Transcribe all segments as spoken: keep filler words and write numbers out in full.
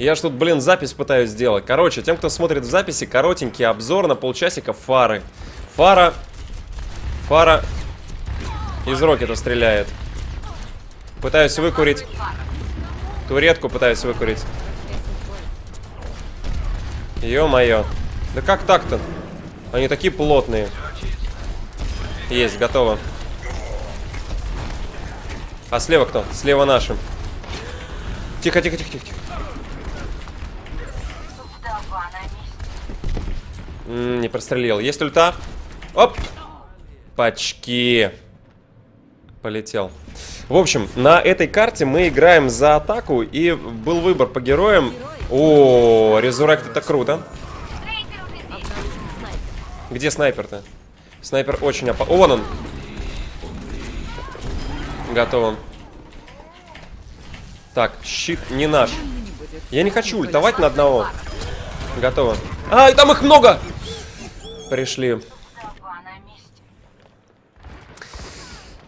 Я ж тут, блин, запись пытаюсь сделать. Короче, тем, кто смотрит в записи, коротенький обзор на полчасика фары. Фара. Фара. Из рокета стреляет. Пытаюсь выкурить. Туретку пытаюсь выкурить. Ё-моё. Да как так-то? Они такие плотные. Есть, готово. А слева кто? Слева наши. Тихо, тихо, тихо, тихо, тихо. Не прострелил. Есть ульта. Оп! Пачки. Полетел. В общем, на этой карте мы играем за атаку. И был выбор по героям. О, резурект, это круто. Где снайпер-то? Снайпер очень опасен. Вон он. Готово. Так, щит не наш. Я не хочу ультовать на одного. Готово. А, и там их много! Пришли.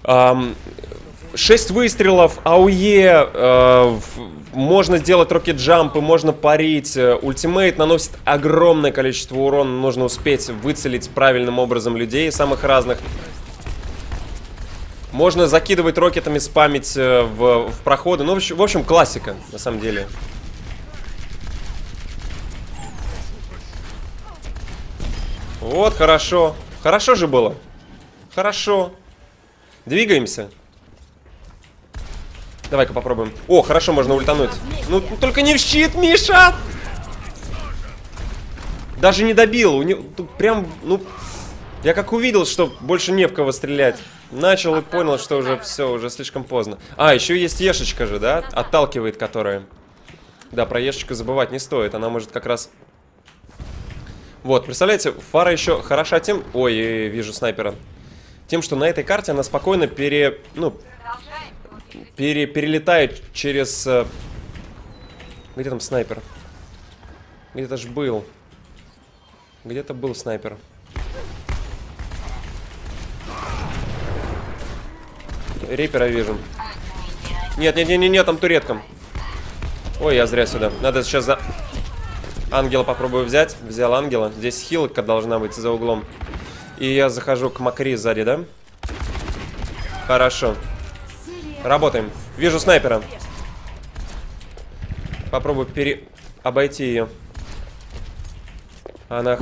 Эм, шесть выстрелов, ауе, э, можно сделать рокет-джампы, можно парить. Ультимейт наносит огромное количество урона. Нужно успеть выцелить правильным образом людей, самых разных. Можно закидывать рокетами, спамить в, в проходы. Ну, в общем, классика, на самом деле. Вот, хорошо. Хорошо же было. Хорошо. Двигаемся. Давай-ка попробуем. О, хорошо, можно ультануть. Ну, только не в щит, Миша! Даже не добил. У него тут прям, ну... Я как увидел, что больше не в кого стрелять. Начал и понял, что уже все, уже слишком поздно. А, еще есть Ешечка же, да? Отталкивает, которая. Да, про Ешечку забывать не стоит. Она может как раз... Вот, представляете, фара еще хороша тем... Ой, вижу снайпера. Тем, что на этой карте она спокойно пере... Ну, пере... перелетает через... Где там снайпер? Где-то ж был. Где-то был снайпер. Репера вижу. Нет, нет, нет, нет, нет, там туреткам. Ой, я зря сюда. Надо сейчас за... Ангела попробую взять. Взял ангела. Здесь хилка должна быть за углом. И я захожу к Макри сзади, да? Хорошо. Работаем. Вижу снайпера. Попробую пере... обойти ее. Она...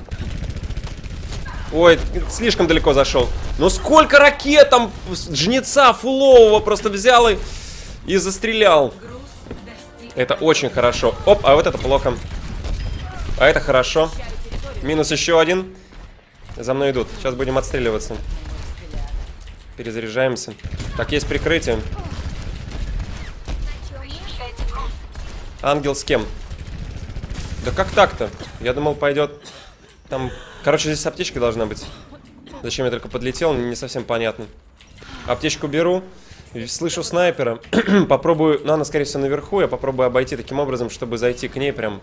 Ой, слишком далеко зашел. Но сколько ракет там жнеца фулового просто взял и, и застрелял. Это очень хорошо. Оп, а вот это плохо. А это хорошо. Минус еще один. За мной идут. Сейчас будем отстреливаться. Перезаряжаемся. Так, есть прикрытие. Ангел с кем? Да как так-то? Я думал, пойдет... Там... Короче, здесь аптечка должна быть. Зачем я только подлетел, не совсем понятно. Аптечку беру. Слышу снайпера. Попробую... Ну, она, скорее всего, наверху. Я попробую обойти таким образом, чтобы зайти к ней прям.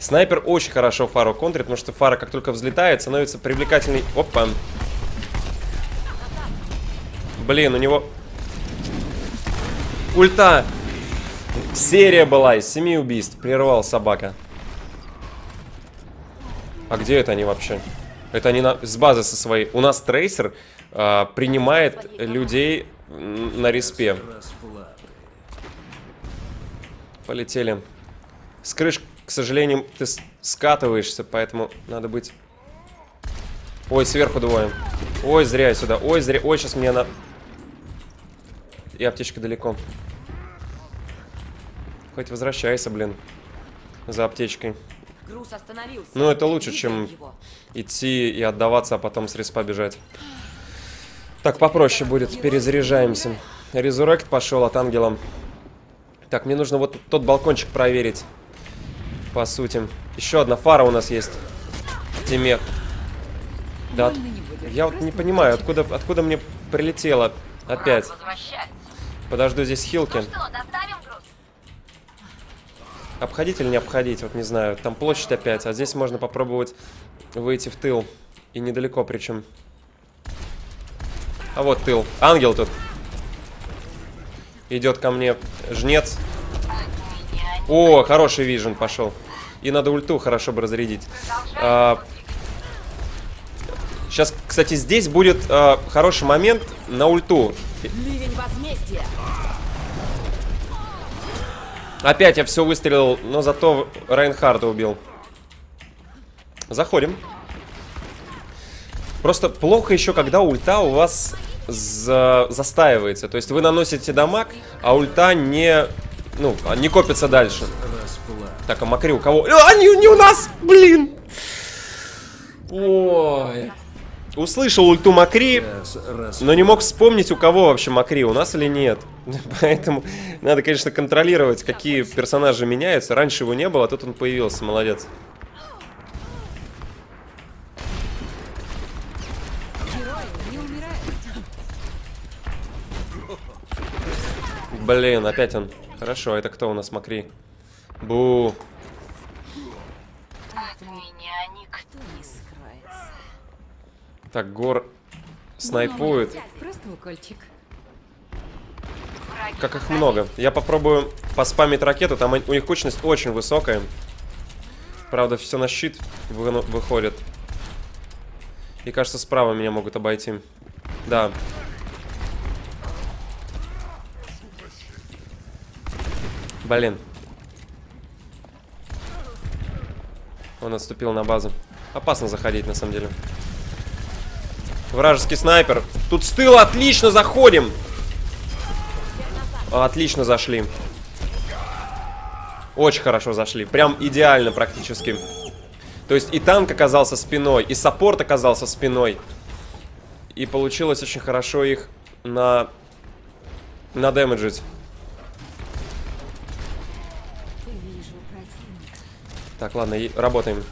Снайпер очень хорошо фару контрит, потому что фара, как только взлетает, становится привлекательной. Опа. Блин, у него... Ульта. Серия была из семи убийств. Прервал собака. А где это они вообще? Это они на... с базы со своей. У нас трейсер а, принимает людей на респе. Полетели. С крыш, к сожалению, ты скатываешься, поэтому надо быть... Ой, сверху двое. Ой, зря я сюда. Ой, зря. Ой, сейчас мне на... И аптечка далеко. Хоть возвращайся, блин. За аптечкой. Груз остановился. Ну, это лучше, чем его. Идти и отдаваться, а потом с респа бежать. Так, попроще будет. Перезаряжаемся. Резурект пошел от ангела. Так, мне нужно вот тот балкончик проверить. По сути. Еще одна фара у нас есть. Тимет. Да. От... Я вот не понимаю, откуда, откуда мне прилетело опять. Подожду здесь хилки. Обходить или не обходить, вот не знаю. Там площадь опять, а здесь можно попробовать выйти в тыл. И недалеко причем. А вот тыл. Ангел тут. Идет ко мне жнец. О, хороший вижен пошел. И надо ульту хорошо бы разрядить. А, сейчас, кстати, здесь будет а, хороший момент на ульту. Опять я все выстрелил, но зато Райнхарда убил. Заходим. Просто плохо еще, когда ульта у вас за... застаивается. То есть вы наносите дамаг, а ульта не... Ну, не копится дальше. Так, а Макри у кого? А, не, не у нас! Блин! Ой. Услышал ульту Макри, но не мог вспомнить, у кого вообще Макри, у нас или нет. Поэтому надо, конечно, контролировать, какие персонажи меняются. Раньше его не было, а тут он появился. Молодец. Блин, опять он. Хорошо, это кто у нас, Макри? Бу. От меня никто не скроется. Так, Гор снайпует. Как их много. Я попробую поспамить ракету, там у них кучность очень высокая. Правда, все на щит вы... выходит. И кажется, справа меня могут обойти. Да. Блин. Он отступил на базу. Опасно заходить, на самом деле. Вражеский снайпер. Тут с тыла отлично заходим. Отлично зашли. Очень хорошо зашли. Прям идеально практически. То есть и танк оказался спиной, и саппорт оказался спиной. И получилось очень хорошо их на... надэмэджить. Так, ладно, и работаем.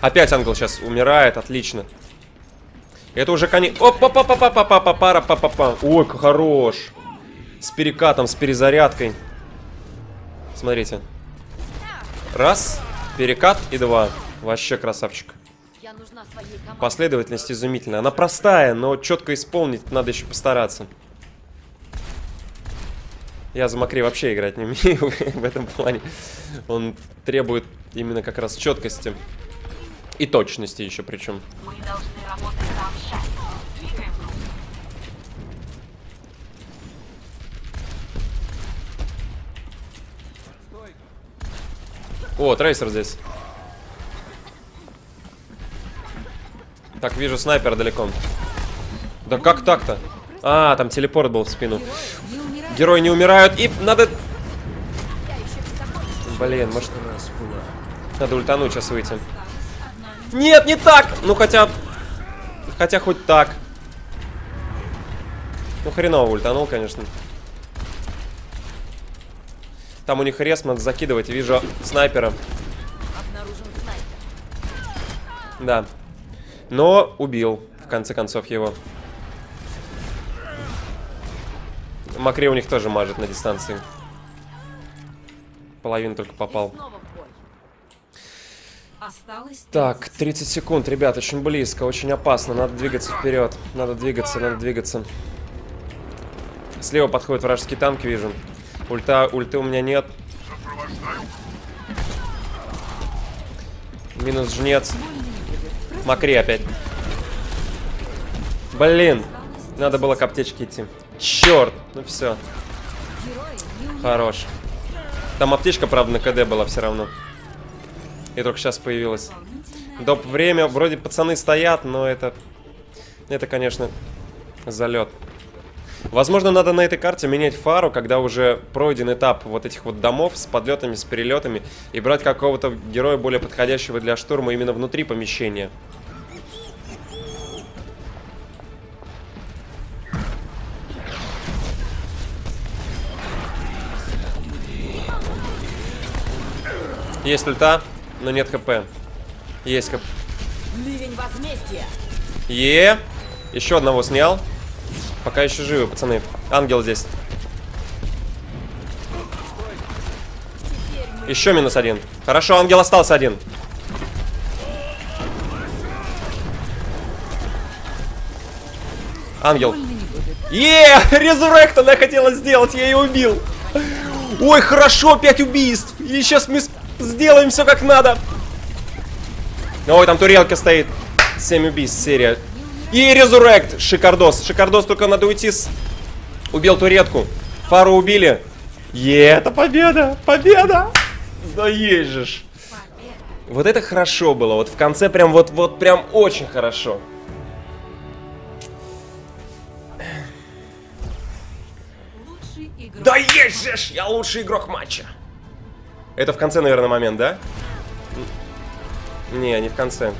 Опять ангел сейчас умирает, отлично. Это уже конец. Опа-па-па-па-па-па-па-па-па-па-па. Ой, как хорош. С перекатом, с перезарядкой. Смотрите. Раз, перекат и два. Вообще красавчик. Последовательность изумительная. Она простая, но четко исполнить надо еще постараться. Я за Макри вообще играть не умею в этом плане. Он требует именно как раз четкости и точности еще причем. Мы должны работать там. Двигаем. О, трейсер здесь. Так, вижу снайпера далеко. Да как так-то? А, там телепорт был в спину. Герои не умирают, и надо... Блин, может... Надо ультануть сейчас выйти. Нет, не так! Ну, хотя... Хотя хоть так. Ну, хреново ультанул, конечно. Там у них рез, надо закидывать. Вижу снайпера. Да. Но убил, в конце концов, его. Макри у них тоже мажет на дистанции. Половину только попал. Так, тридцать секунд, ребят, очень близко, очень опасно. Надо двигаться вперед. Надо двигаться, надо двигаться. Слева подходит вражеский танк, вижу. Ульта, ульты у меня нет. Минус жнец. Макри опять. Блин, надо было к аптечке идти. Черт, ну все. Хорош. Там аптечка, правда, на КД была все равно. И только сейчас появилась. Доп время. Вроде пацаны стоят, но это... Это, конечно, залет. Возможно, надо на этой карте менять фару, когда уже пройден этап вот этих вот домов с подлетами, с перелетами. И брать какого-то героя более подходящего для штурма именно внутри помещения. Есть ульта, но нет хп. Есть хп. Е, еще одного снял. Пока еще живы, пацаны. Ангел здесь. Еще минус один. Хорошо, ангел остался один. Ангел. Е, резурект она хотела сделать, я ее убил. Ой, хорошо, пять убийств. И сейчас мы сделаем все как надо. Ой, там турелка стоит. семь убийств, серия. И резуррект. Шикардос. Шикардос, только надо уйти с... Убил туретку. Фару убили. И это победа. Победа. Да ежешь. Вот это хорошо было. Вот в конце прям вот, вот прям очень хорошо. Да ежешь. Я лучший игрок матча. Это в конце, наверное, момент, да? Не, не в конце.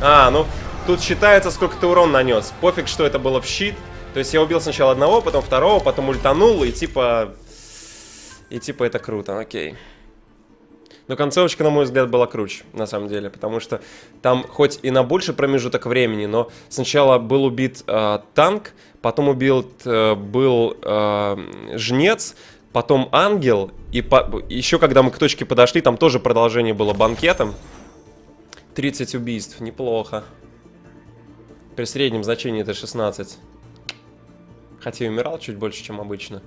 А, ну, тут считается, сколько ты урон нанес. Пофиг, что это было в щит. То есть я убил сначала одного, потом второго, потом ультанул, и типа... И типа это круто, окей. Но концовочка, на мой взгляд, была круче, на самом деле. Потому что там хоть и на больше промежуток времени, но сначала был убит э, танк, потом убил э, был э, жнец, потом ангел. И по... еще когда мы к точке подошли, там тоже продолжение было банкетом. тридцать убийств, неплохо. При среднем значении это шестнадцать. Хотя и умирал чуть больше, чем обычно.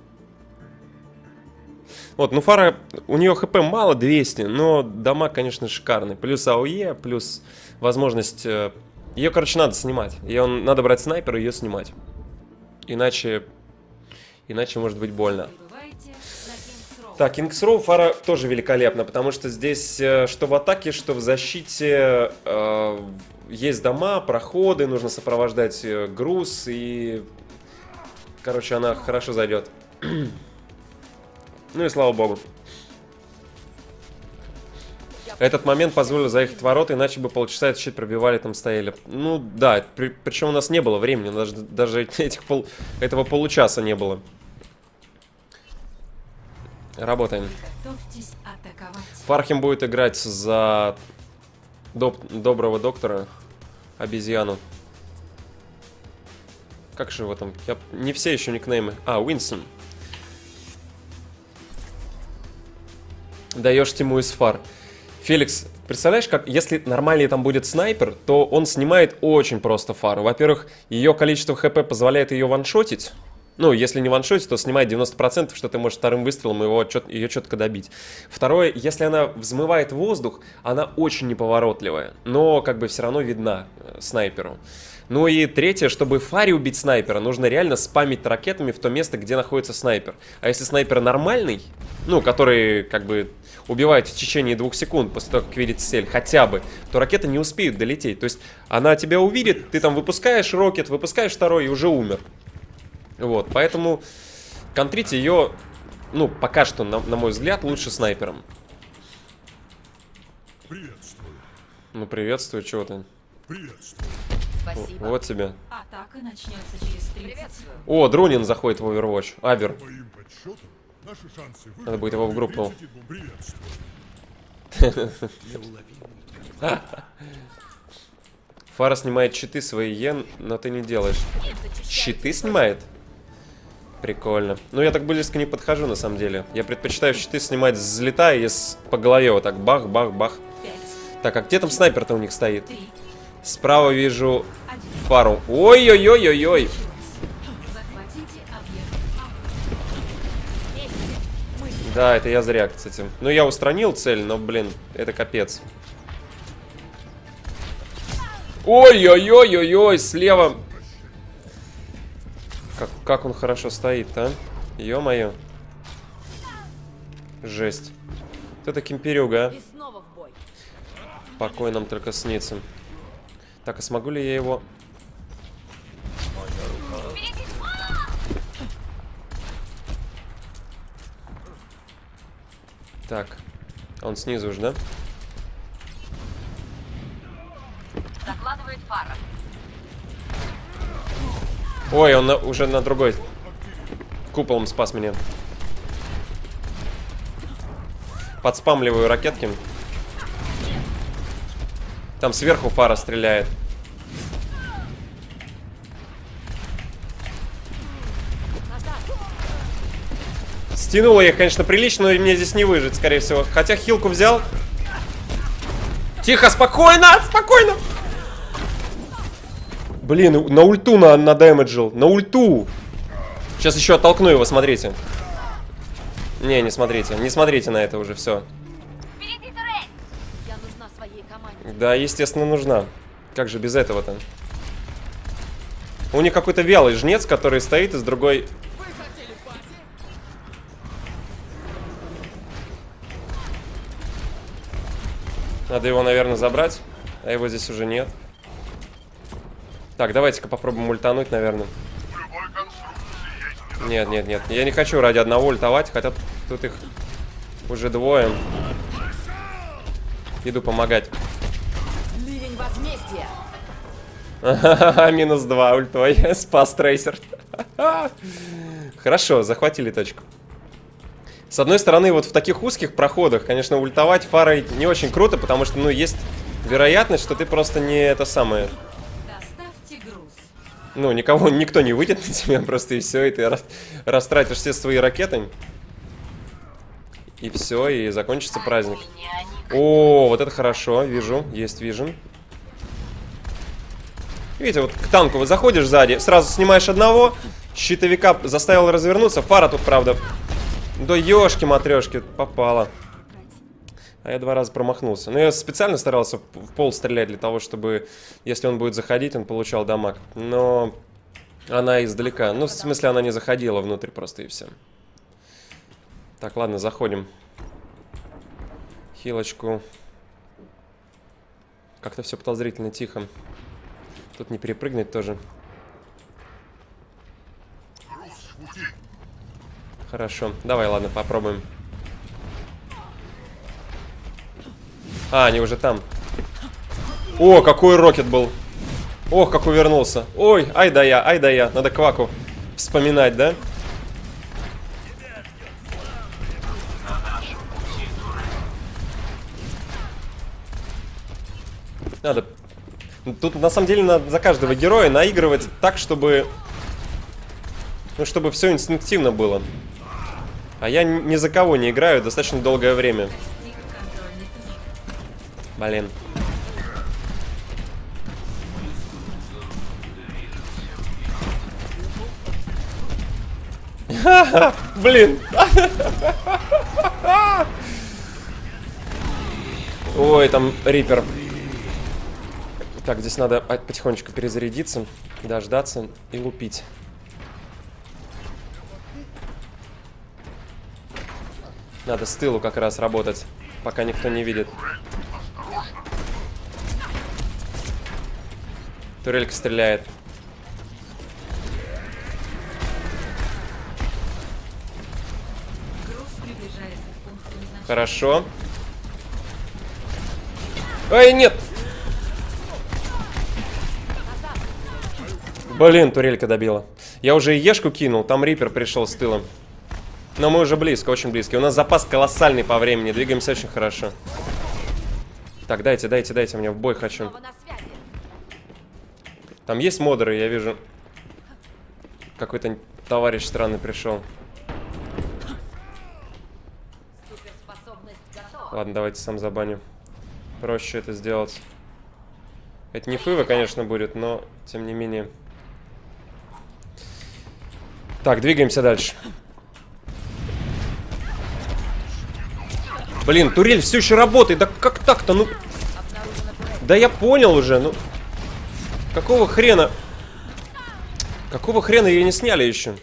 Вот, ну Фара, у нее хп мало, двести, но дамаг, конечно, шикарный. Плюс АОЕ, плюс возможность... Ее, короче, надо снимать. Ее надо брать снайпера и ее снимать. Иначе... Иначе может быть больно. Так, King's Row, Фара тоже великолепна, потому что здесь что в атаке, что в защите э, есть дома, проходы, нужно сопровождать груз и... Короче, она хорошо зайдет. Ну и слава богу. Этот момент позволил заехать в ворота, иначе бы полчаса этот щит пробивали, там стояли. Ну да, при, причем у нас не было времени, даже, даже этих пол, этого получаса не было. Работаем. Фархим будет играть за доб доброго доктора обезьяну. Как же его там? Я... Не все еще никнеймы. А, Уинсон. Даешь тему из фар. Феликс, представляешь, как если нормальный там будет снайпер, то он снимает очень просто фару. Во-первых, ее количество хп позволяет ее ваншотить. Ну, если не ваншотить, то снимает девяносто процентов, что ты можешь вторым выстрелом его чет- ее четко добить. Второе, если она взмывает воздух, она очень неповоротливая, но как бы все равно видна э, снайперу. Ну и третье, чтобы Фаре убить снайпера, нужно реально спамить ракетами в то место, где находится снайпер. А если снайпер нормальный, ну, который как бы убивает в течение двух секунд после того, как видит цель, хотя бы, то ракета не успеет долететь. То есть она тебя увидит, ты там выпускаешь ракет, выпускаешь второй и уже умер. Вот, поэтому контрить ее, ну, пока что, на, на мой взгляд, лучше снайпером. Приветствую. Ну, приветствую, чего ты? Приветствую. Спасибо. Вот тебе. Атака начнется через тридцать. О, Друнин заходит в Overwatch. Абер. Надо будет его в группу. Фара снимает щиты свои Е, но ты не делаешь. Щиты снимает? Прикольно. Ну, я так близко не подхожу, на самом деле. Я предпочитаю щиты снимать, взлетая и с... по голове вот так бах-бах-бах. Так, а где там снайпер-то у них стоит? Справа вижу Фару. Ой-ой-ой-ой-ой. Да, это я зря, кстати. Ну, я устранил цель, но, блин, это капец. Ой-ой-ой-ой-ой, слева. Как, как он хорошо стоит, а? Ё-моё. Жесть. Вот это кемперюга, а? Покой нам только снится. Так, а смогу ли я его... Так, он снизу же, да? Закладывает пара. Ой, он на, уже на другой куполом спас меня. Подспамливаю ракетки. Там сверху Фара стреляет. Стянуло их, конечно, прилично, но мне здесь не выжить, скорее всего. Хотя хилку взял. Тихо, спокойно, спокойно. Блин, на ульту надэмэджил. На ульту. Сейчас еще оттолкну его, смотрите. Не, не смотрите. Не смотрите на это уже, все. Я нужна своей команде. Да, естественно, нужна. Как же без этого-то? У них какой-то вялый жнец, который стоит из другой... Надо его, наверное, забрать. А его здесь уже нет. Так, давайте-ка попробуем ультануть, наверное. Нет, нет, нет. Я не хочу ради одного ультовать, хотя тут их уже двое. Иду помогать. Минус два ультой. Спас трейсер. Хорошо, захватили точку. С одной стороны, вот в таких узких проходах, конечно, ультовать фарой не очень круто, потому что, ну, есть вероятность, что ты просто не это самое... Ну, никого, никто не выйдет на тебя просто, и все, и ты рас, растратишь все свои ракеты. И все, и закончится праздник. О, вот это хорошо, вижу, есть вижен. Видите, вот к танку вот заходишь сзади, сразу снимаешь одного, щитовика заставил развернуться, фара тут, правда, до ёшки-матрёшки попала. А я два раза промахнулся. Но я специально старался в пол стрелять для того, чтобы, если он будет заходить, он получал дамаг. Но она издалека. Ну, в смысле, она не заходила внутрь просто, и все. Так, ладно, заходим. Хилочку. Как-то все подозрительно тихо. Тут не перепрыгнуть тоже. Хорошо. Давай, ладно, попробуем. А, они уже там. О, какой рокет был. Ох, как увернулся. Ой, ай да я, ай да я. Надо кваку вспоминать, да? Надо... Тут, на самом деле, надо за каждого героя наигрывать так, чтобы... Ну, чтобы все инстинктивно было. А я ни за кого не играю достаточно долгое время. Блин. Блин. Ой, там рипер. Так, здесь надо потихонечку перезарядиться, дождаться и лупить. Надо с тылу как раз работать, пока никто не видит. Турелька стреляет. Хорошо. Ой, нет! Блин, турелька добила. Я уже и ешку кинул, там рипер пришел с тылом. Но мы уже близко, очень близко. У нас запас колоссальный по времени, двигаемся очень хорошо. Так, дайте, дайте, дайте, мне в бой хочу. Там есть модеры, я вижу. Какой-то товарищ странный пришел. Ладно, давайте сам забаню. Проще это сделать. Это не фива, конечно, будет, но тем не менее. Так, двигаемся дальше. Блин, турель все еще работает. Да как так-то? Ну. Да я понял уже, ну. Какого хрена? Какого хрена ее не сняли еще?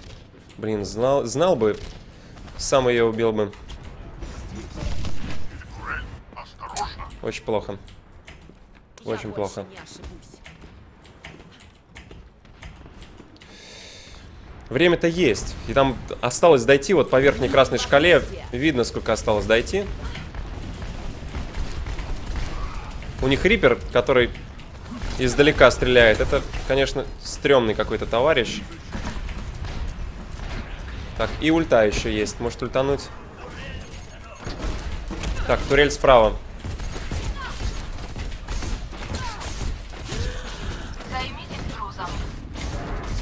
Блин, знал, знал бы. Сам ее убил бы. Очень плохо. Очень плохо. Время-то есть. И там осталось дойти, вот по верхней красной шкале видно, сколько осталось дойти. У них рипер, который... издалека стреляет. Это, конечно, стрёмный какой-то товарищ. Так, и ульта еще есть. Может ультануть? Так, турель справа.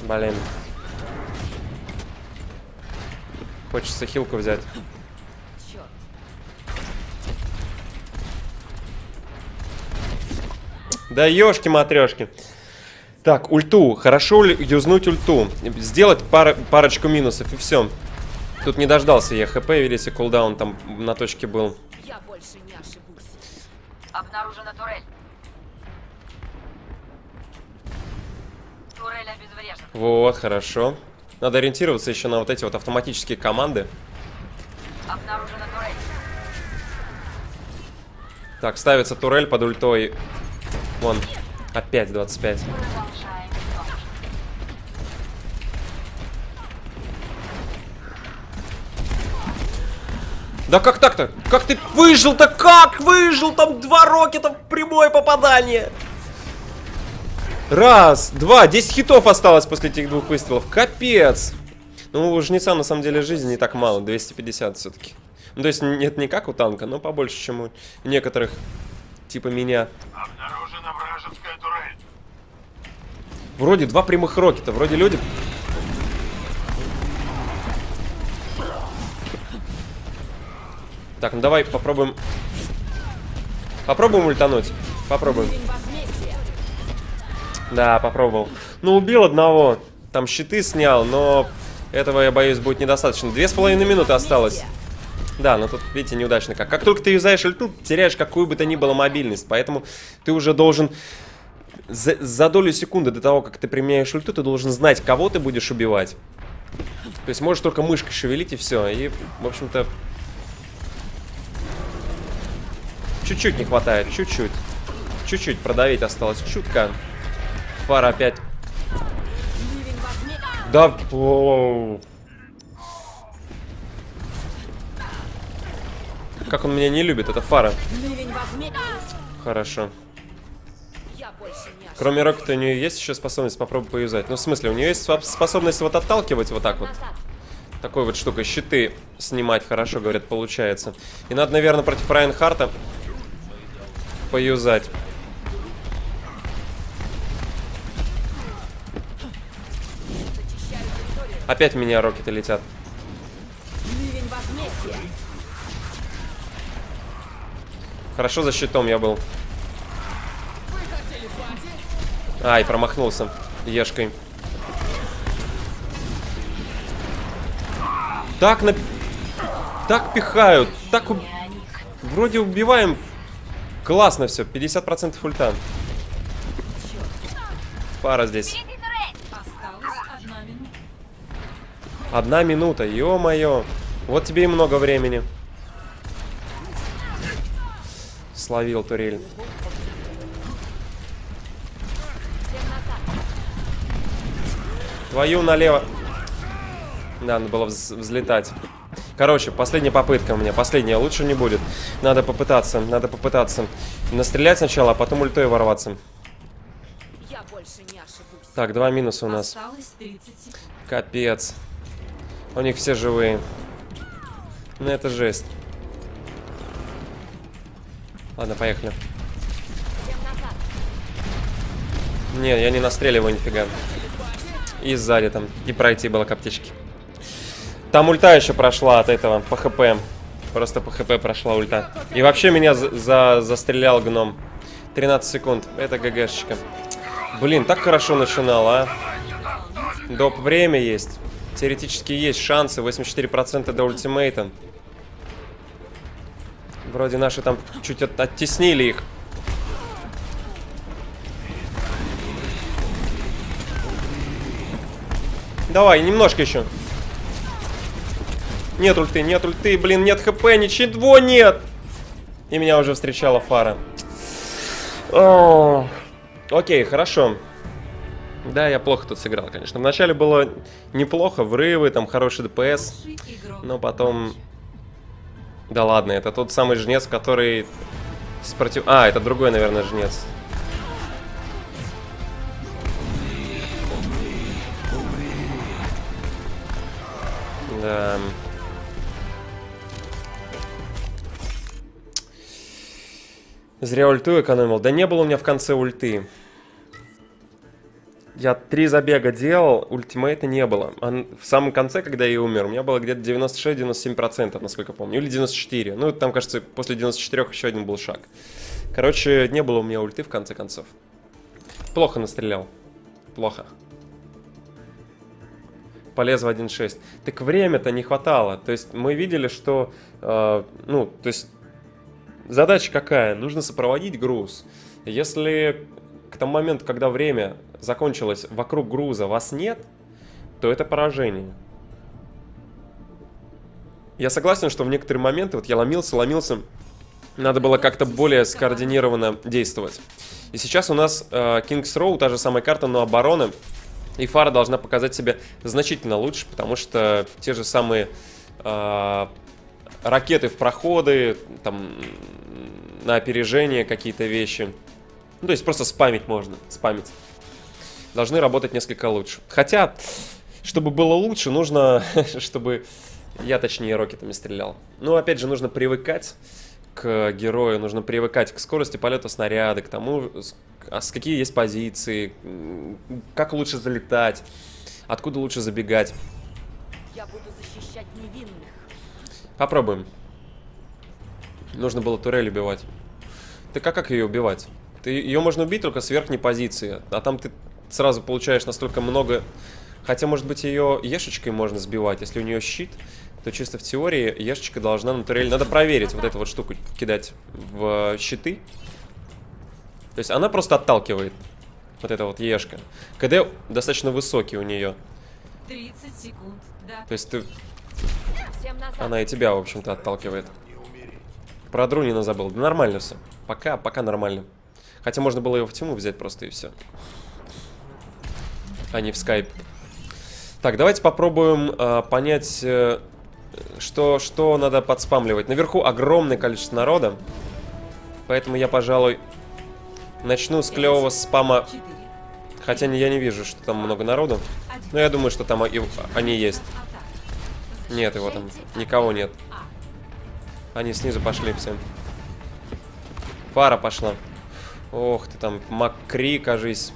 Блин. Хочется хилку взять. Да ёшки-матрёшки. Так, ульту. Хорошо ли юзнуть ульту? Сделать пар парочку минусов и все. Тут не дождался я хп, видите, кулдаун там на точке был. Я больше не ошибусь. Обнаружена турель. Турель обезврежена. Вот, хорошо. Надо ориентироваться еще на вот эти вот автоматические команды. Обнаружена турель. Так, ставится турель под ультой. Вон, опять двадцать пять. Да как так-то? Как ты выжил-то? Как выжил? Там два рокета в прямое попадание. Раз, два, десять хитов осталось после этих двух выстрелов. Капец. Ну, у жнеца на самом деле жизни не так мало. двести пятьдесят все-таки. Ну, то есть, нет, не как у танка, но побольше, чем у некоторых, типа меня. Обнаружена вражеская турель. Вроде два прямых рокета. Вроде люди... Так, ну давай попробуем. Попробуем ультануть. Попробуем. Да, попробовал. Ну, убил одного. Там щиты снял, но этого, я боюсь, будет недостаточно. Две с половиной минуты осталось. Да, но тут, видите, неудачно как. Как только ты юзаешь ульту, теряешь какую бы то ни было мобильность. Поэтому ты уже должен... За, за долю секунды до того, как ты применяешь ульту, ты должен знать, кого ты будешь убивать. То есть можешь только мышкой шевелить и все. И, в общем-то... Чуть-чуть не хватает, чуть-чуть. Чуть-чуть продавить осталось, чутка. Фара опять. Да, воу. Как он меня не любит, это Фара. Хорошо. Кроме рокета у нее есть еще способность, попробую поюзать. Ну, в смысле, у нее есть способность вот отталкивать вот так вот. Такой вот штукой, щиты снимать хорошо, говорят, получается. И надо, наверное, против Райнхарта... поюзать. Опять меня рокеты летят. Хорошо, за щитом я был. Ай, промахнулся ешкой. Так на... Так пихают. Так у... Вроде убиваем... Классно все, пятьдесят процентов ульта. Фара здесь. Одна минута, ё-моё. Вот тебе и много времени. Словил турель. Твою налево. Да, надо было вз- взлетать. Короче, последняя попытка у меня, последняя, лучше не будет. Надо попытаться, надо попытаться настрелять сначала, а потом ультой ворваться. Я больше не ошибусь. Так, два минуса у нас. Капец. У них все живые. Ну это жесть. Ладно, поехали. Не, я не настреливаю нифига. И сзади там, и пройти было к аптечке. Там ульта еще прошла от этого, по хп. Просто по хп прошла ульта. И вообще меня за за застрелял гном. тринадцать секунд. Это ГГшечка. Блин, так хорошо начинал, а. Доп время есть. Теоретически есть шансы. восемьдесят четыре процента до ультимейта. Вроде наши там чуть от оттеснили их. Давай, немножко еще. Нет ульты, нет ульты, блин, нет хп, ничего нет. И меня уже встречала Фара. О, окей, хорошо. Да, я плохо тут сыграл, конечно. Вначале было неплохо, врывы, там хороший ДПС. Но потом... Да ладно, это тот самый жнец, который... С против... А, это другой, наверное, жнец. Да... Зря ульту экономил. Да не было у меня в конце ульты. Я три забега делал, ультимейта не было. А в самом конце, когда я умер, у меня было где-то девяносто шесть — девяносто семь процентов, насколько помню. Или девяносто четыре. Ну, там, кажется, после девяносто четыре еще один был шаг. Короче, не было у меня ульты в конце концов. Плохо настрелял. Плохо. полез в один шесть. Так время-то не хватало. То есть мы видели, что... Э, ну, то есть задача какая? Нужно сопроводить груз. Если к тому моменту, когда время закончилось, вокруг груза вас нет, то это поражение. Я согласен, что в некоторые моменты, вот я ломился, ломился, надо было как-то более скоординированно действовать. И сейчас у нас э, King's Row, та же самая карта, но оборона. И Фара должна показать себя значительно лучше, потому что те же самые э, ракеты в проходы, там, на опережение какие-то вещи. Ну, то есть просто спамить можно, спамить. Должны работать несколько лучше. Хотя, чтобы было лучше, нужно, чтобы... Я, точнее, рокетами стрелял. Ну, опять же, нужно привыкать к герою, нужно привыкать к скорости полета снаряда, к тому, с какие есть позиции, как лучше залетать, откуда лучше забегать. Я буду защищать невинных. Попробуем. Нужно было турель убивать. Так а как ее убивать? Ты, ее можно убить только с верхней позиции, а там ты сразу получаешь настолько много... Хотя, может быть, ее ешечкой можно сбивать, если у нее щит, то чисто в теории ешечка должна на турель... Надо проверить вот эту вот штуку, кидать в щиты. То есть она просто отталкивает, вот эта вот ешка. КД достаточно высокий у нее. тридцать секунд, да. То есть ты... она и тебя, в общем-то, отталкивает. Про Друнина забыл. Да нормально все. Пока, пока нормально. Хотя можно было его в тьму взять просто и все. А не в скайп. Так, давайте попробуем э, понять, э, что, что надо подспамливать. Наверху огромное количество народа, поэтому я, пожалуй, начну с клевого спама. Хотя я не вижу, что там много народу, но я думаю, что там и, они есть. Нет, его там никого нет. Они снизу пошли все. Фара пошла. Ох ты там, Макри, кажись.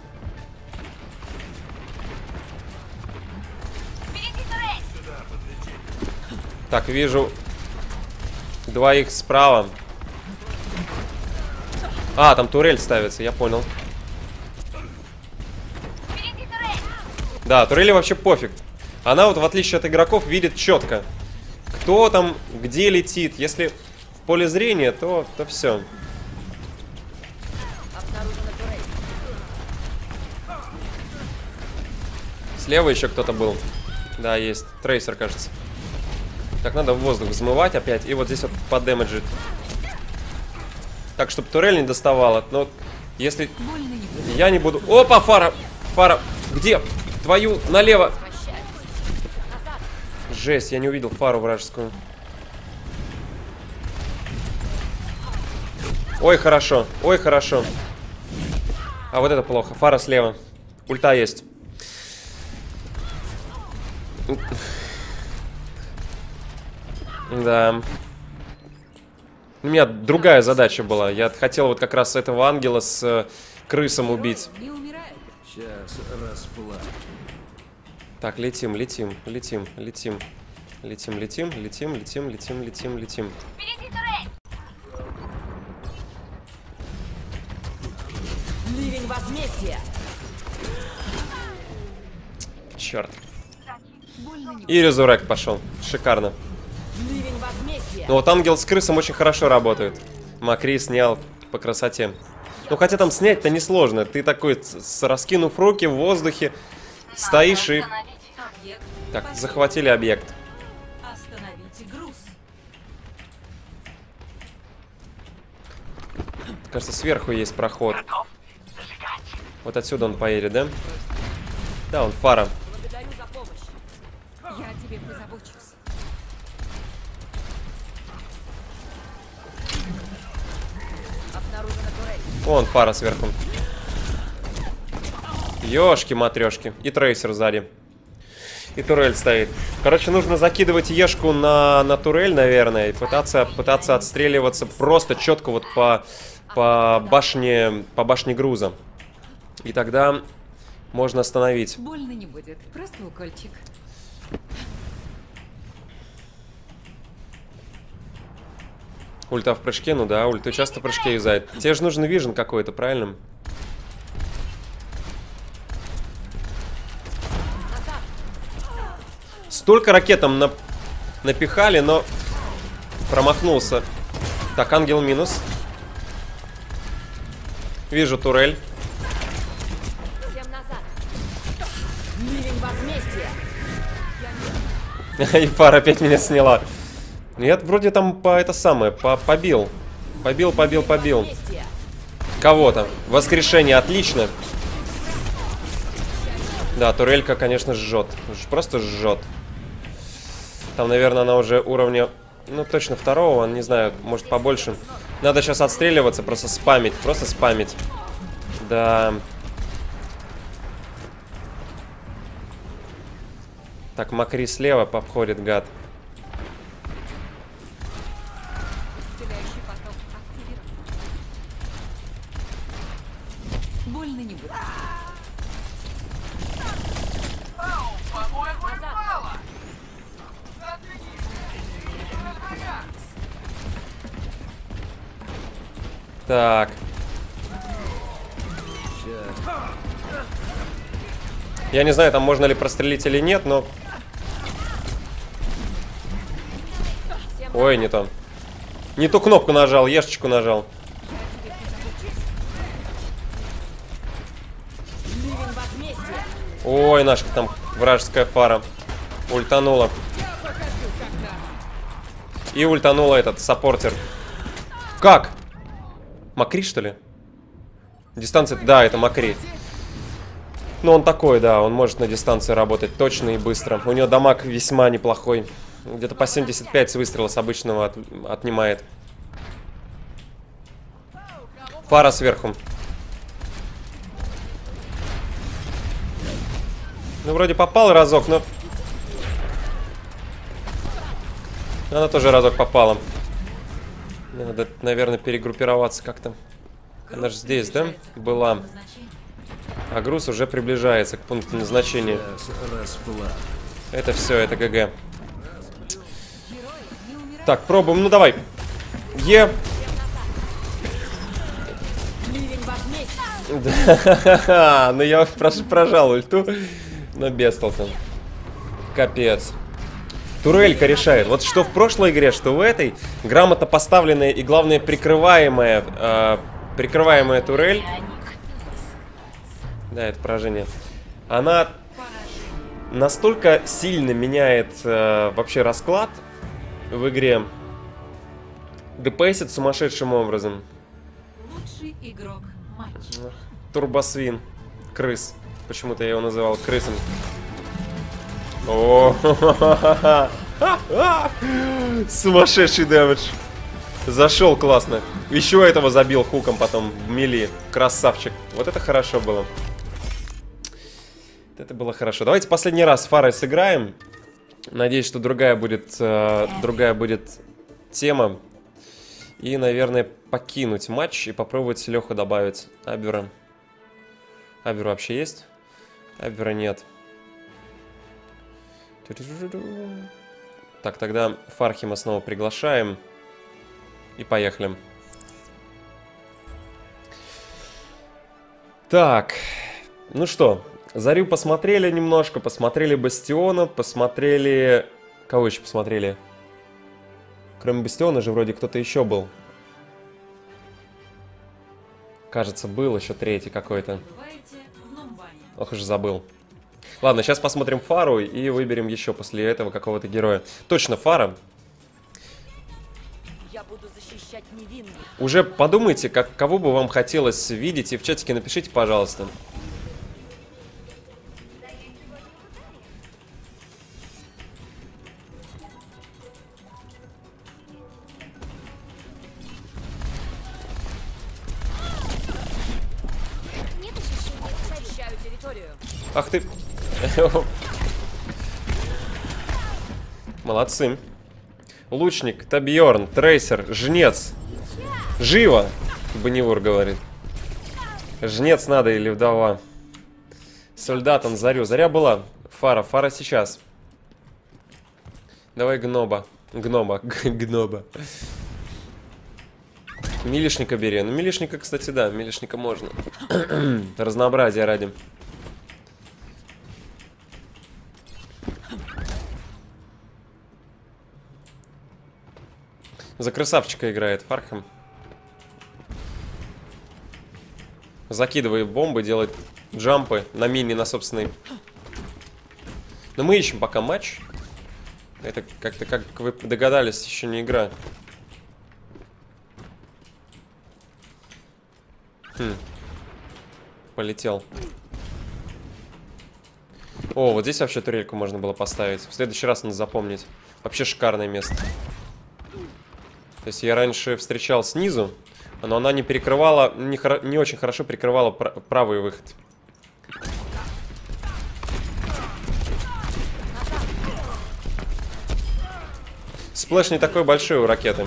Так, вижу двоих справа. А, там турель ставится, я понял. Да, турели вообще пофиг. Она вот, в отличие от игроков, видит четко, кто там, где летит. Если в поле зрения, то, то все. Слева еще кто-то был. Да, есть. Трейсер, кажется. Так, надо в воздух взмывать опять. И вот здесь вот подэмэджит. Так, чтобы турель не доставала. Но если я не буду... Опа, Фара! Фара! Где? Твою налево! Жесть, я не увидел Фару вражескую. Ой, хорошо. Ой, хорошо. А вот это плохо. Фара слева. Ульта есть. Да. У меня другая задача была. Я хотел вот как раз этого ангела с э, крысом убить. Так, летим, летим, летим, летим. Летим, летим, летим, летим, летим, летим, летим. Черт. И резурект пошел. Шикарно. Ну вот ангел с крысом очень хорошо работает. Макри снял по красоте. Ну хотя там снять-то несложно. Ты такой, с раскинув руки в воздухе, стоишь и... Так, захватили объект. Кажется, сверху есть проход. Вот отсюда он поедет, да? Да, он фара. Вон фара сверху. Ёшки-матрёшки. И трейсер сзади. И турель стоит. Короче, нужно закидывать ешку на, на турель, наверное. И пытаться, пытаться отстреливаться просто четко вот по, по, башне, по башне груза. И тогда можно остановить. Больно не будет. Просто укольчик. Ульта в прыжке, ну да, ульта часто в прыжке юзает. Тебе же нужен вижен какой-то, правильно? Столько ракетом на... напихали, но промахнулся. Так, ангел минус. Вижу турель. И пара опять меня сняла. Я вроде там по это самое по побил. Побил, побил, побил. Кого-то. Воскрешение, отлично. Да, турелька, конечно, жжет. Просто жжет. Там, наверное, она уже уровня... Ну, точно второго, не знаю, может побольше. Надо сейчас отстреливаться, просто спамить. Просто спамить. Да. Так, Макри слева обходит, гад. Так. Я не знаю, там можно ли прострелить или нет, но... Ой, не то. Не ту кнопку нажал, ешечку нажал. Ой, наша там вражеская фара. Ультанула. И ультанула этот саппортер. Как? Макри, что ли? Дистанция... Да, это Макри. Но он такой, да. Он может на дистанции работать точно и быстро. У него дамаг весьма неплохой. Где-то по семьдесят пять с выстрела с обычного от... отнимает. Фара сверху. Ну, вроде попал разок, но... Она тоже разок попала. Надо, наверное, перегруппироваться как-то. Она же здесь, да? Была. А груз уже приближается к пункту назначения. Это все, это ГГ. Так, пробуем. Ну, давай. Е. Ну, я прожал ульту. Но бестолком. Капец. Турелька решает. Вот что в прошлой игре, что в этой, грамотно поставленная и, главное, прикрываемая, э, прикрываемая турель. Да, это поражение. Она настолько сильно меняет э, вообще расклад в игре. ДПСит сумасшедшим образом. Лучший игрок матча. Турбосвин. Крыс. Почему-то я его называл крысом. О, сумасшедший дэмэдж. Зашел классно. Еще этого забил хуком потом в мили. Красавчик. Вот это хорошо было. Это было хорошо. Давайте последний раз фарой сыграем. Надеюсь, что другая будет, э, другая будет тема. И, наверное, покинуть матч и попробовать Леху добавить. Абера. Абер вообще есть? Абера нет. Так, тогда Фархима снова приглашаем. И поехали. Так. Ну что, Зарю посмотрели немножко. Посмотрели Бастиона. Посмотрели... Кого еще посмотрели? Кроме Бастиона же вроде кто-то еще был. Кажется, был еще третий какой-то. Ох уж забыл. Ладно, сейчас посмотрим Фару и выберем еще после этого какого-то героя. Точно, Фара. Я буду защищать невинных. Уже подумайте, как, кого бы вам хотелось видеть. И в чатике напишите, пожалуйста. Нет ощущения, защищаю территорию. Ах ты... Молодцы. Лучник, Табьорн, Трейсер, Жнец. Живо, Боннивур говорит. Жнец надо или вдова. Сольдатан, Зарю. Заря была. Фара, Фара сейчас. Давай гноба. Гноба, гноба. Милишника бери. Ну, милишника, кстати, да. Милишника можно. Разнообразие ради. За красавчика играет Фархим. Закидывает бомбы, делает джампы на мине, на собственный. Но мы ищем пока матч. Это как-то, как вы догадались, еще не игра. Хм. Полетел. О, вот здесь вообще турельку можно было поставить. В следующий раз надо запомнить. Вообще шикарное место. То есть я раньше встречал снизу, но она не перекрывала, не, хоро, не очень хорошо перекрывала пр- правый выход. Сплэш не такой большой у ракеты.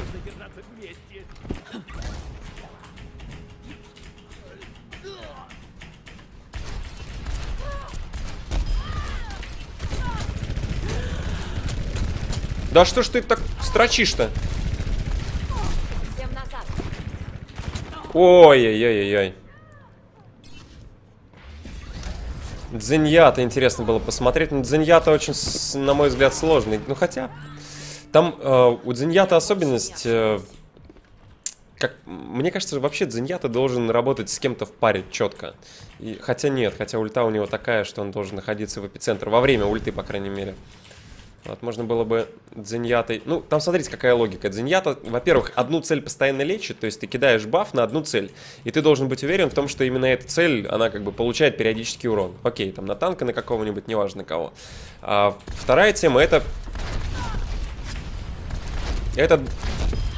Да что ж ты так строчишь-то? Ой-ой-ой-ой-ой. Дзиньята интересно было посмотреть. Но Дзиньята очень, на мой взгляд, сложный. Ну хотя... Там э, у Дзиньята особенность... Э, как, мне кажется, вообще Дзиньята должен работать с кем-то в паре четко. И, хотя нет, хотя ульта у него такая, что он должен находиться в эпицентре. Во время ульты, по крайней мере. Вот, можно было бы Дзиньятой... Ну, там смотрите, какая логика. Дзиньята, во-первых, одну цель постоянно лечит, то есть ты кидаешь баф на одну цель, и ты должен быть уверен в том, что именно эта цель, она как бы получает периодический урон. Окей, там на танка, на какого-нибудь, неважно на кого. А вторая тема — это... Это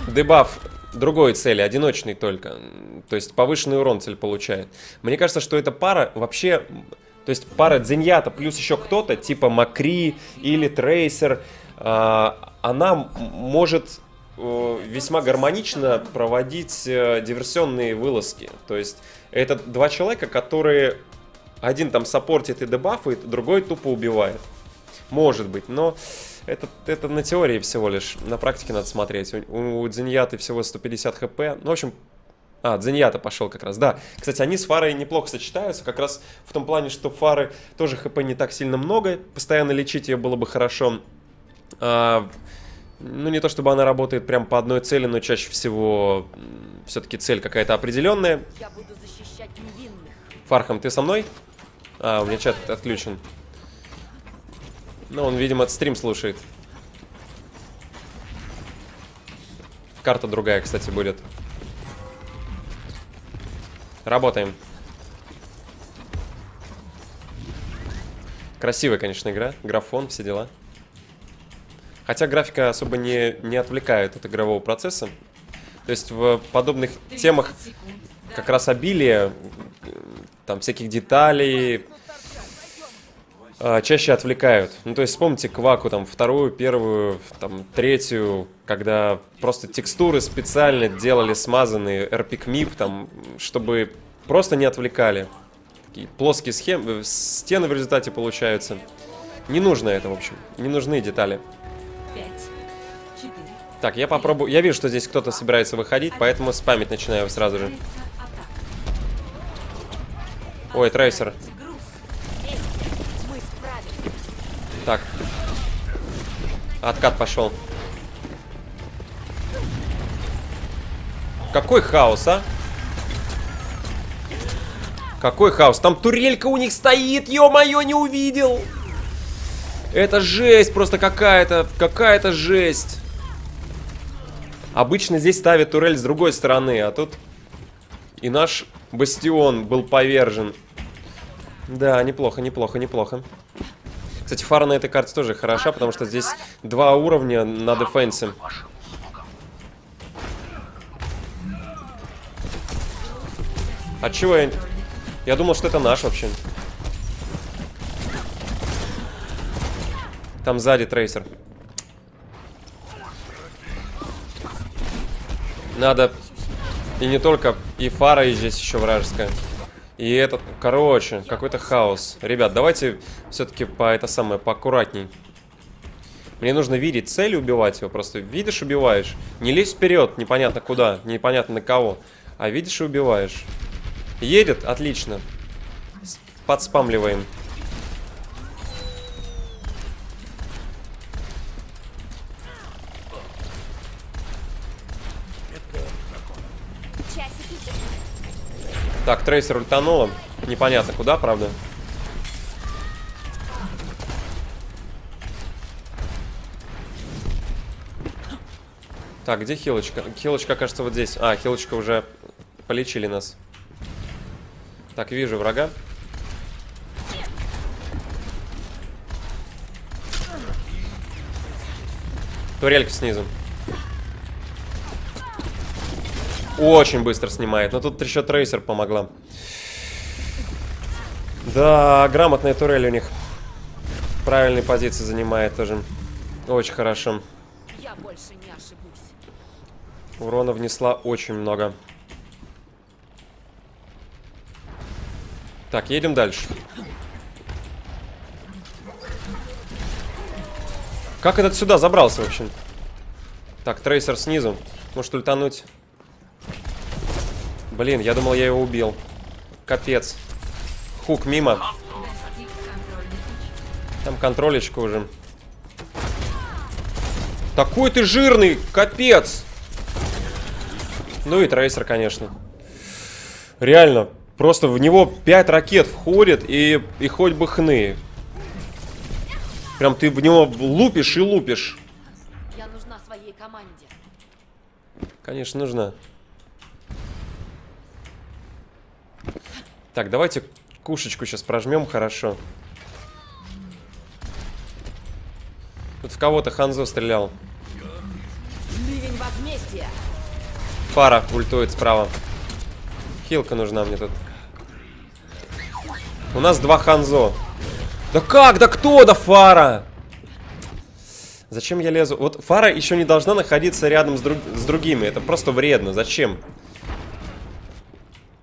дебаф другой цели, одиночный только. То есть повышенный урон цель получает. Мне кажется, что эта пара вообще... То есть пара Дзиньята плюс еще кто-то, типа Макри или Трейсер, она может весьма гармонично проводить диверсионные вылазки. То есть это два человека, которые один там саппортит и дебафает, другой тупо убивает. Может быть, но это, это на теории всего лишь, на практике надо смотреть. У, у Дзиньяты всего сто пятьдесят хп, ну в общем... А, Дзиньята пошел как раз, да. Кстати, они с Фарой неплохо сочетаются, как раз в том плане, что Фары тоже хп не так сильно много, постоянно лечить ее было бы хорошо. А, ну, не то чтобы она работает прям по одной цели, но чаще всего все-таки цель какая-то определенная. Я буду защищать невинных. Фархим, ты со мной? А, у меня чат отключен. Ну, он, видимо, стрим слушает. Карта другая, кстати, будет. Работаем. Красивая, конечно, игра. Графон, все дела. Хотя графика особо не, не отвлекает от игрового процесса. То есть в подобных темах как раз обилие там всяких деталей э, чаще отвлекают. Ну, то есть вспомните Кваку, там, вторую, первую, там, третью, когда просто текстуры специально делали смазанные, эр пи джи-мип, там, чтобы просто не отвлекали. Такие плоские схемы, стены в результате получаются. Не нужно это, в общем, не нужны детали. Так, я попробую, я вижу, что здесь кто-то собирается выходить, поэтому спамить начинаю сразу же. Ой, Трейсер. Так. Откат пошел. Какой хаос, а? Какой хаос? Там турелька у них стоит, ё-моё, не увидел. Это жесть просто какая-то, какая-то жесть. Обычно здесь ставят турель с другой стороны, а тут и наш бастион был повержен. Да, неплохо, неплохо, неплохо. Кстати, Фара на этой карте тоже хороша, потому что здесь два уровня на дефенсе. Отчего я... Я думал, что это наш вообще. Там сзади Трейсер. Надо... И не только. И Фара, и здесь еще вражеская. И этот... Короче, какой-то хаос. Ребят, давайте все-таки по... Это самое, поаккуратней. Мне нужно видеть цель и убивать его. Просто видишь, убиваешь. Не лезь вперед, непонятно куда, непонятно на кого. А видишь и убиваешь. Едет? Отлично. Подспамливаем. Так, трейсер ультанула. Непонятно куда, правда. Так, где хилочка? Хилочка, кажется, вот здесь. А, хилочка уже полечили нас. Так, вижу врага. Турелька снизу. Очень быстро снимает. Но тут еще трейсер помогла. Да, грамотная турель у них. Правильные позиции занимает тоже. Очень хорошо. Я больше не ошибаюсь. Урона внесла очень много. Так, едем дальше. Как этот сюда забрался, в общем? Так, трейсер снизу. Может ультануть. Блин, я думал, я его убил. Капец. Хук мимо. Там контролечка уже. Такой ты жирный, капец. Ну и трейсер, конечно. Реально, просто в него пять ракет входит и, и хоть бы хны. Прям ты в него лупишь и лупишь. Я нужна своей команде. Конечно, нужна. Так, давайте кушечку сейчас прожмем, хорошо. Тут в кого-то Ханзо стрелял. Фара ультует справа. Хилка нужна мне тут. У нас два Ханзо. Да как? Да кто? Да Фара! Зачем я лезу? Вот Фара еще не должна находиться рядом с, друг... с другими. Это просто вредно. Зачем?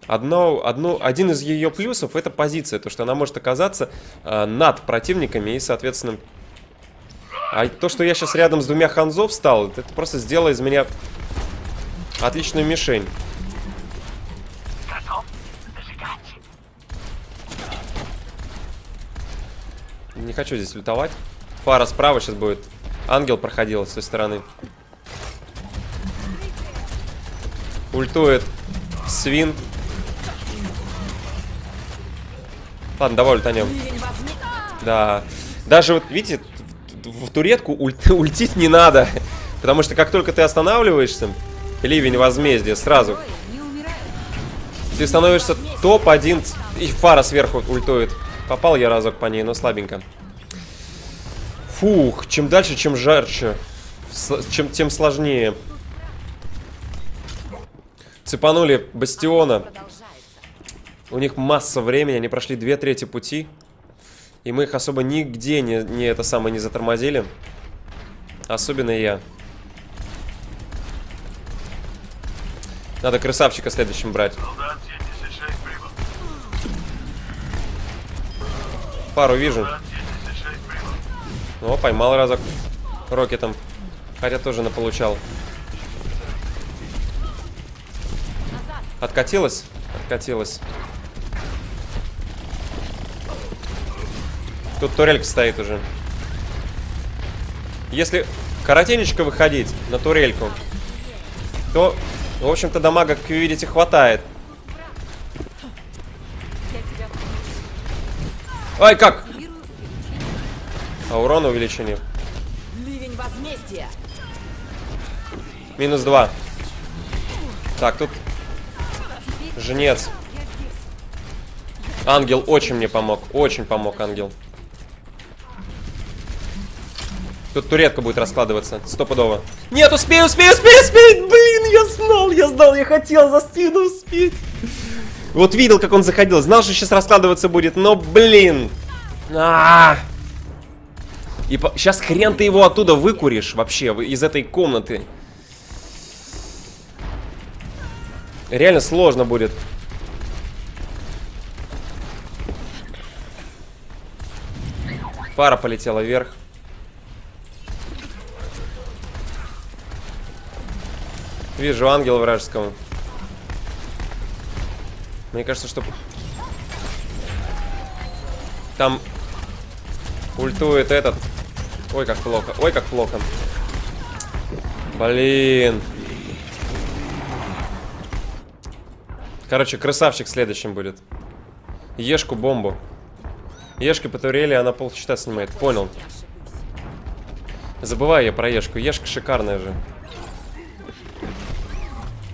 Одно, одно, один из ее плюсов — это позиция. То, что она может оказаться э, над противниками и, соответственно... А то, что я сейчас рядом с двумя Ханзо встал, это просто сделало из меня... Отличную мишень. Не хочу здесь лютовать. Фара справа сейчас будет. Ангел проходил с той стороны. Ультует свин. Ладно, давай ультанем. Да. Даже вот, видите, в туретку ульт, ультить не надо. Потому что как только ты останавливаешься... Ливень возмездия сразу. Ты становишься топ один. И Фара сверху ультует. Попал я разок по ней, но слабенько. Фух, чем дальше, чем жарче. Чем, тем сложнее. Цепанули бастиона. У них масса времени, они прошли две трети пути. И мы их особо нигде не, не, это самое, не затормозили. Особенно я. Надо красавчика следующим брать. Пару вижу. О, поймал разок рокетом. Хотя тоже наполучал. Откатилась? Откатилась. Тут турелька стоит уже. Если коротенечко выходить на турельку, то... В общем-то, дамага, как вы видите, хватает. Ай, как! А урон увеличение. Минус два. Так, тут жнец. Ангел очень мне помог. Очень помог ангел. Тут туретка будет раскладываться, стопудово. Нет, успею, успею, успею, успею! Блин, я знал, я знал, я хотел за спину успеть. Вот видел, как он заходил, знал, что сейчас раскладываться будет, но, блин. А-а-а. И по... Сейчас хрен ты его оттуда выкуришь вообще, из этой комнаты. Реально сложно будет. Фара полетела вверх. Вижу ангела вражеского. Мне кажется, что... Там ультует этот. Ой, как плохо. Ой, как плохо. Блин. Короче, красавчик следующим будет. Ешку бомбу. Ешки потурели, она полчаса снимает. Понял. Забываю я про Ешку. Ешка шикарная же.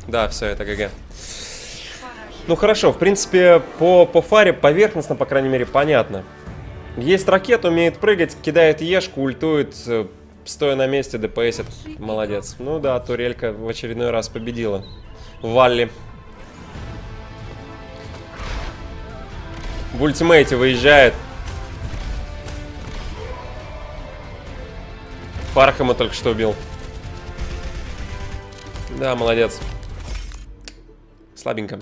Да, все, это ГГ. Ну хорошо, в принципе, по, по фаре поверхностно, по крайней мере, понятно. Есть ракета, умеет прыгать, кидает Ешку, ультует, стоя на месте, ДПСит. Молодец. Ну да, турелька в очередной раз победила. Валли. В ультимейте выезжает. Фархима только что убил. Да, молодец. Слабенько.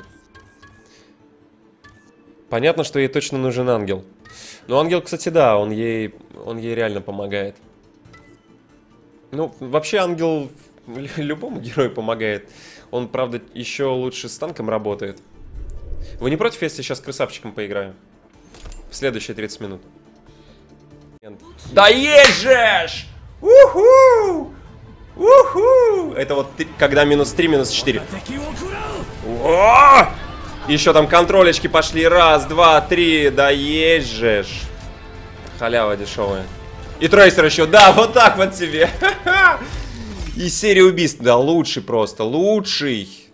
Понятно, что ей точно нужен ангел. Но ангел, кстати, да, он ей, он ей реально помогает. Ну, вообще ангел любому герою помогает. Он, правда, еще лучше с танком работает. Вы не против, если сейчас красавчиком поиграю? В следующие тридцать минут. Да ежешь! Уху! Уху! Это вот ты, когда минус три, минус четыре. О! Еще там контролечки пошли. Раз, два, три. Да ежешь! Халява дешевая. И трейсер еще. Да, вот так вот тебе. И серия убийств. Да, лучший просто. Лучший.